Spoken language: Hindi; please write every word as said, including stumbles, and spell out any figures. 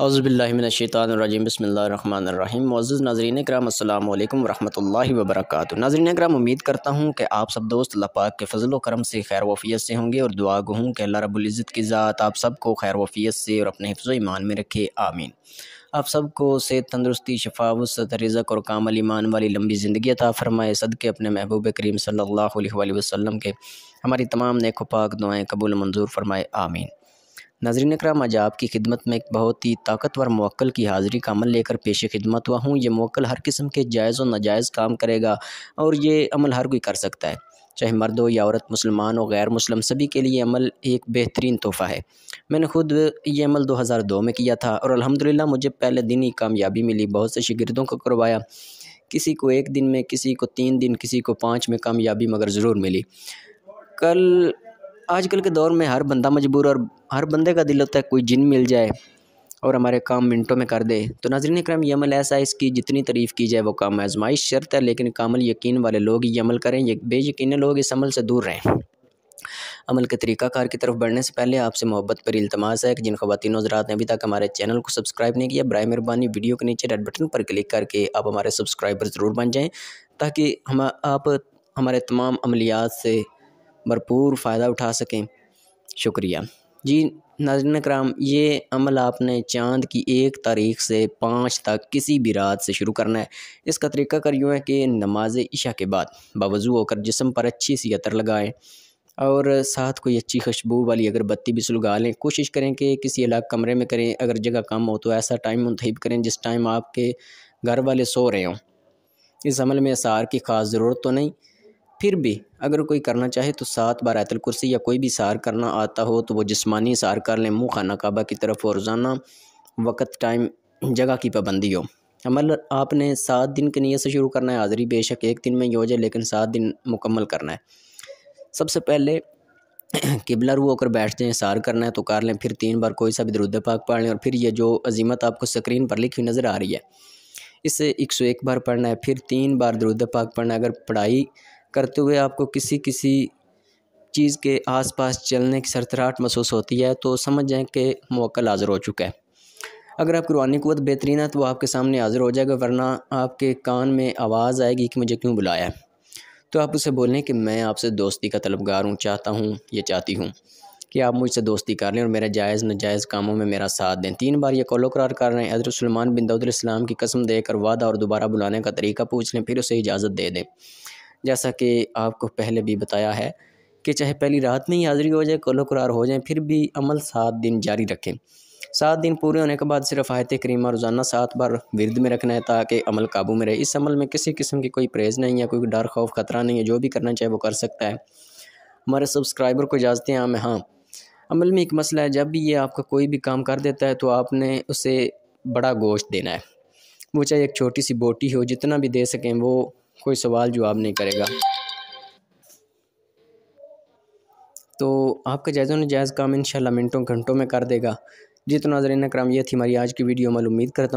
औज़ुबिल्लाहि मिनश्शैतानिर्रजीम बिस्मिल्लाहिर्रहमानिर्रहीम। मौजूद नाज़रीन कराम अस्सलाम वालेकुम वरहमतुल्लाहि वबरकातुहू। नाज़रीन कराम उम्मीद करता हूँ कि आप सब दोस्त अल्लाह पाक के फजल व करम से खैर वफ़ियत से होंगे और दुआ गो हूँ कि अल्लाह रब्बुल इज़्ज़त की ज़ात आप सबको खैर वफ़ियत से और अपने हिफ्ज़ ईमान में रखे, आमीन। आप सबको सेहत तंदरुस्ती शफा वसत रिज़्क़ और कामल ईमान वाली लंबी ज़िंदगी अता फ़रमाए। सदक़े अपने महबूब करीम सल्लल्लाहु अलैहि वसल्लम के हमारी तमाम नेक व पाक दुआएँ कबूल मंजूर फ़रमाए, आमीन। नाज़रीन इकराम, आज आपकी खिदमत में एक बहुत ही ताकतवर मुवक्किल की हाज़री का अमल लेकर पेश खिदमत हुआ हूँ। ये मुवक्किल हर किस्म के जायज़ और नाजायज़ काम करेगा और ये अमल हर कोई कर सकता है, चाहे मर्द हो या औरत, मुसलमान हो गैर मुस्लिम, सभी के लिए अमल एक बेहतरीन तोहफ़ा है। मैंने खुद ये अमल दो हज़ार दो में किया था और अल्हम्दुलिल्लाह मुझे पहले दिन ही कामयाबी मिली। बहुत से शागिर्दों को करवाया, किसी को एक दिन में, किसी को तीन दिन, किसी को पाँच में कामयाबी मगर ज़रूर मिली। कल आजकल के दौर में हर बंदा मजबूर और हर बंदे का दिल होता है कोई जिन मिल जाए और हमारे काम मिनटों में कर दे। तो नाज़रीन इकराम, ये अमल ऐसा है इसकी जितनी तारीफ़ की जाए वो काम आजमाइश शर्त है, लेकिन कामल यकीन वाले लोग ये अमल करें, ये बेयकीन लोग इस अमल से दूर रहें। अमल के तरीक़ाकार की तरफ बढ़ने से पहले आपसे मोहब्बत पर इल्तमास है कि जिन ख़वातीन हज़रात ने अभी तक हमारे चैनल को सब्सक्राइब नहीं किया, बराए मेहरबानी वीडियो के नीचे रेड बटन पर क्लिक करके आप हमारे सब्सक्राइबर ज़रूर बन जाएँ ताकि हम आप हमारे तमाम अमलियात से भरपूर फ़ायदा उठा सकें, शुक्रिया जी। नाज़रीन इकराम, ये अमल आपने चाँद की एक तारीख से पाँच तक किसी भी रात से शुरू करना है। इसका तरीका कर यूँ है कि नमाज इशा के बाद बावज़ू होकर जिस्म पर अच्छी सी अतर लगाएं और साथ कोई अच्छी खुशबू वाली अगरबत्ती भी सुलगा लें। कोशिश करें कि किसी अलग कमरे में करें, अगर जगह कम हो तो ऐसा टाइम मुंतखब करें जिस टाइम आपके घर वाले सो रहे हों। इस अमल में असार की ख़ास ज़रूरत तो नहीं, फिर भी अगर कोई करना चाहे तो सात बार आयतुल कुर्सी या कोई भी इशार करना आता हो तो वो जिस्मानी इशार कर लें। मुँह खाना काबा की तरफ और रोज़ाना वक्त टाइम जगह की पाबंदी हो। अमल आपने सात दिन की नीयत से शुरू करना है। हाज़री बेशक एक दिन में ही हो जाए लेकिन सात दिन मुकम्मल करना है। सबसे पहले किबला रू होकर बैठते हैं, इशार करना है तो कर लें, फिर तीन बार कोई सा भी दुरूद पाक पढ़ लें और फिर यह जो अज़ीमत आपको स्क्रीन पर लिखी हुई नज़र आ रही है इसे एक सौ एक बार पढ़ना है, फिर तीन बार दुरूद पाक पढ़ना है। अगर पढ़ाई करते हुए आपको किसी किसी चीज़ के आसपास चलने की सरतराहट महसूस होती है तो समझ जाएं कि मुवक्किल हाज़िर हो चुका है। अगर आपकी रूहानी कुव्वत बेहतरीन है तो आपके सामने हाज़िर हो जाएगा, वरना आपके कान में आवाज़ आएगी कि मुझे क्यों बुलाया है, तो आप उसे बोलें कि मैं आपसे दोस्ती का तलबगार हूँ, चाहता हूँ या चाहती हूँ कि आप मुझसे दोस्ती कर लें और मेरे जायज़ नाजायज़ कामों में मेरा साथ दें। तीन बार ये कौलो करार कर रहे हैं। हज़रत सुलेमान बिन दाऊद अलैहिस्सलाम की कसम देकर वादा और दोबारा बुलाने का तरीका पूछ लें, फिर उसे इजाज़त दे दें। जैसा कि आपको पहले भी बताया है कि चाहे पहली रात में ही हाज़री हो जाए, कौलो करार हो जाए, फिर भी अमल सात दिन जारी रखें। सात दिन पूरे होने के बाद सिर्फ आयत करीमा रोज़ाना सात बार विर्द में रखना है ताकि अमल काबू में रहे। इस अमल में किसी किस्म की कोई परहेज़ नहीं है, कोई डर खौफ ख़तरा नहीं है, जो भी करना चाहे वो कर सकता है। हमारे सब्सक्राइबर को इजाज़तें आम है। हाँ, अमल में एक मसला है, जब भी ये आपका कोई भी काम कर देता है तो आपने उसे बड़ा गोश्त देना है, वो चाहे एक छोटी सी बोटी हो, जितना भी दे सकें, वो कोई सवाल जवाब नहीं करेगा। तो आपका जायज़ों ने जायज़ काम इंशाल्लाह मिनटों घंटों में कर देगा। जी तो नाज़रीन इकराम, ये थी हमारी आज की वीडियो। मैं उम्मीद करता हूँ